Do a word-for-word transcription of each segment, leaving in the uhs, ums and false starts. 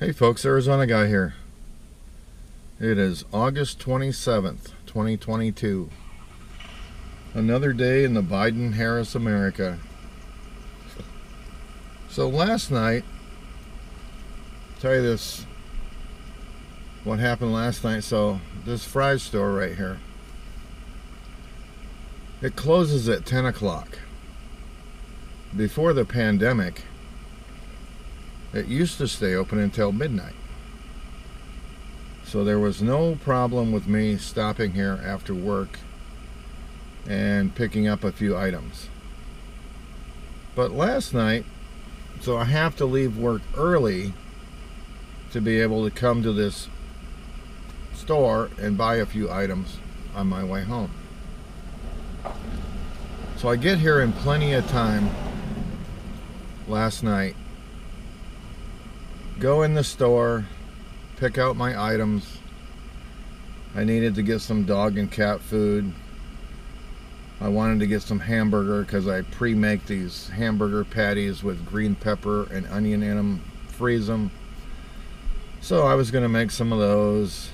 Hey folks, Arizona Guy here. It is August twenty-seventh, twenty twenty-two. Another day in the Biden-Harris America. So last night, I'll tell you this, what happened last night. So this Fry's store right here, it closes at ten o'clock. Before the pandemic, it used to stay open until midnight. So there was no problem with me stopping here after work and picking up a few items. But last night, so I have to leave work early to be able to come to this store and buy a few items on my way home. So I get here in plenty of time last night, go in the store, pick out my items. I needed to get some dog and cat food. I wanted to get some hamburger because I pre-make these hamburger patties with green pepper and onion in them, freeze them. So I was gonna make some of those,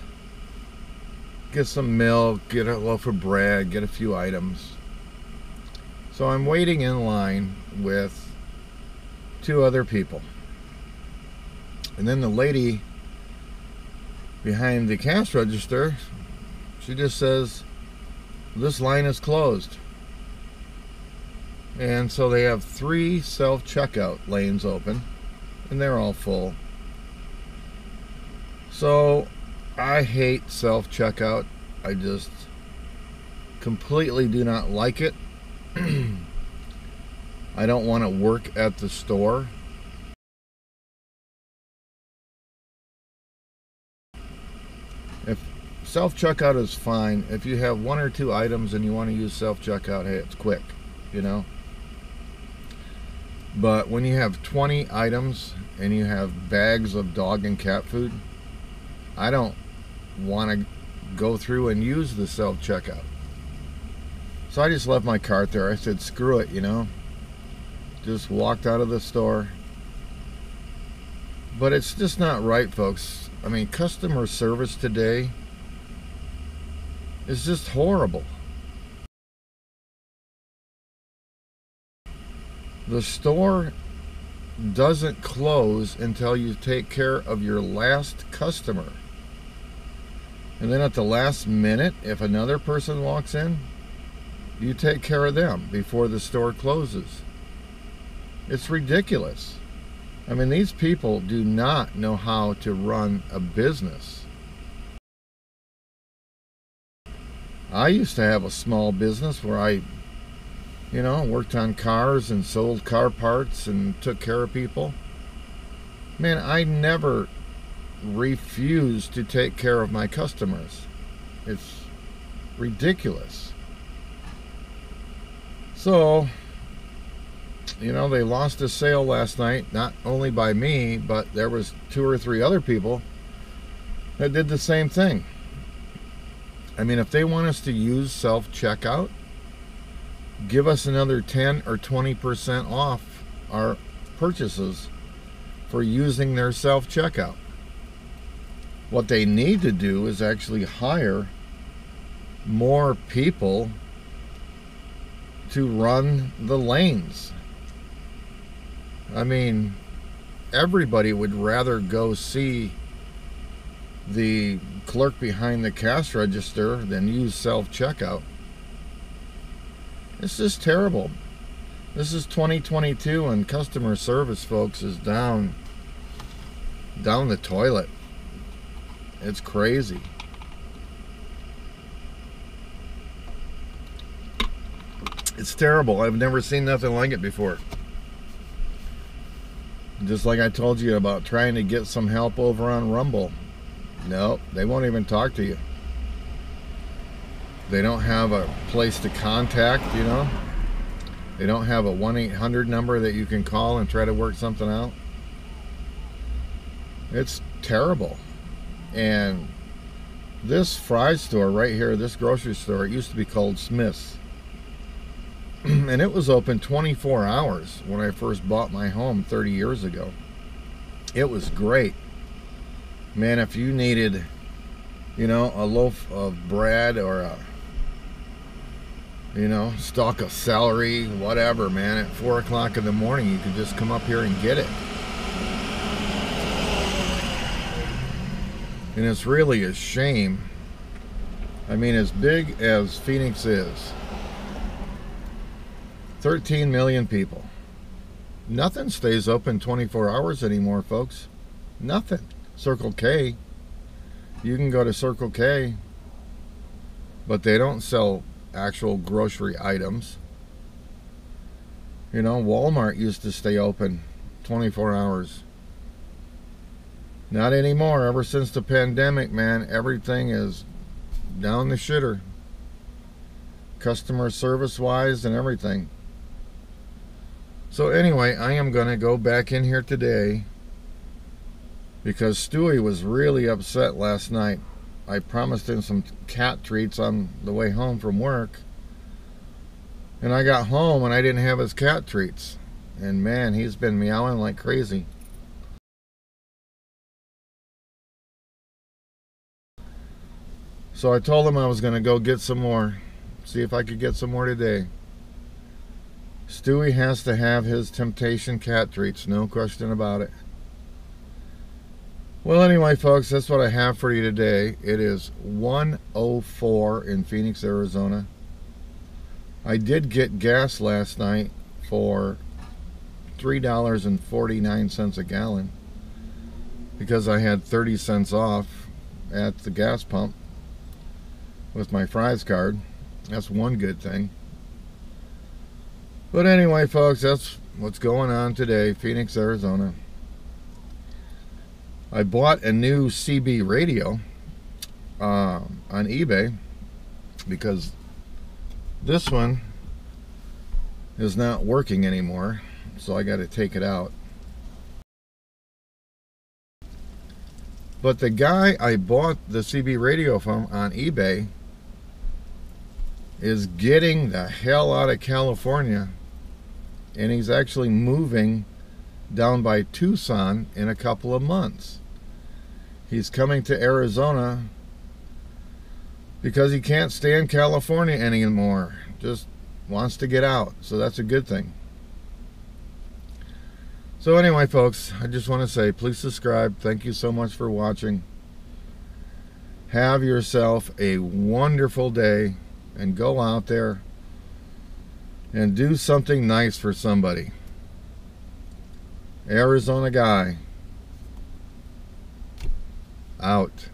get some milk, get a loaf of bread, get a few items. So I'm waiting in line with two other people. And then the lady behind the cash register, she just says, "This line is closed." And so they have three self-checkout lanes open, and they're all full. So I hate self-checkout. I just completely do not like it. I don't want to work at the store. If self-checkout is fine, if you have one or two items and you want to use self-checkout, hey, it's quick, you know. But when you have twenty items and you have bags of dog and cat food, I don't want to go through and use the self-checkout. So I just left my cart there. I said, screw it, you know. Just walked out of the store. But it's just not right, folks. I mean, customer service today is just horrible. The store doesn't close until you take care of your last customer. And then at the last minute, if another person walks in, you take care of them before the store closes. It's ridiculous. I mean, these people do not know how to run a business. I used to have a small business where I, you know, worked on cars and sold car parts and took care of people. Man, I never refused to take care of my customers. It's ridiculous. So, you know, they lost a sale last night, not only by me, but there was two or three other people that did the same thing. I mean, if they want us to use self-checkout, give us another ten or twenty percent off our purchases for using their self-checkout. What they need to do is actually hire more people to run the lanes. I mean, everybody would rather go see the clerk behind the cash register than use self-checkout. This is terrible. This is twenty twenty-two, and customer service, folks, is down, down the toilet. It's crazy. It's terrible. I've never seen nothing like it before. Just like I told you about trying to get some help over on Rumble. No, they won't even talk to you. They don't have a place to contact, you know. They don't have a one eight hundred number that you can call and try to work something out. It's terrible. And this Fry's store right here, this grocery store, it used to be called Smith's. And it was open twenty-four hours when I first bought my home thirty years ago. It was great. man, if you needed, you know, a loaf of bread or a, you know, stalk of celery, whatever, man, at four o'clock in the morning, you could just come up here and get it. And it's really a shame. I mean, as big as Phoenix is, thirteen million people, nothing stays open twenty-four hours anymore, folks. Nothing. Circle K, you can go to Circle K, but they don't sell actual grocery items. You know, Walmart used to stay open twenty-four hours. Not anymore. Ever since the pandemic, man, everything is down the shitter, customer service wise and everything. So anyway, I am gonna go back in here today because Stewie was really upset last night. I promised him some cat treats on the way home from work, and I got home and I didn't have his cat treats, and man, he's been meowing like crazy. So I told him I was gonna go get some more, see if I could get some more today. Stewie has to have his temptation cat treats, no question about it. Well, anyway, folks, that's what I have for you today. It is one oh four in Phoenix, Arizona. I did get gas last night for three dollars and forty-nine cents a gallon because I had thirty cents off at the gas pump with my Fry's card. That's one good thing. But anyway, folks, that's what's going on today, Phoenix, Arizona. I bought a new C B radio uh, on eBay because this one is not working anymore, so I got to take it out. But the guy I bought the C B radio from on eBay is getting the hell out of California, and he's actually moving down by Tucson in a couple of months. He's coming to Arizona because he can't stay in California anymore, just wants to get out, so that's a good thing. So anyway, folks, I just want to say please subscribe. Thank you so much for watching. Have yourself a wonderful day, and go out there and do something nice for somebody. Arizona guy out.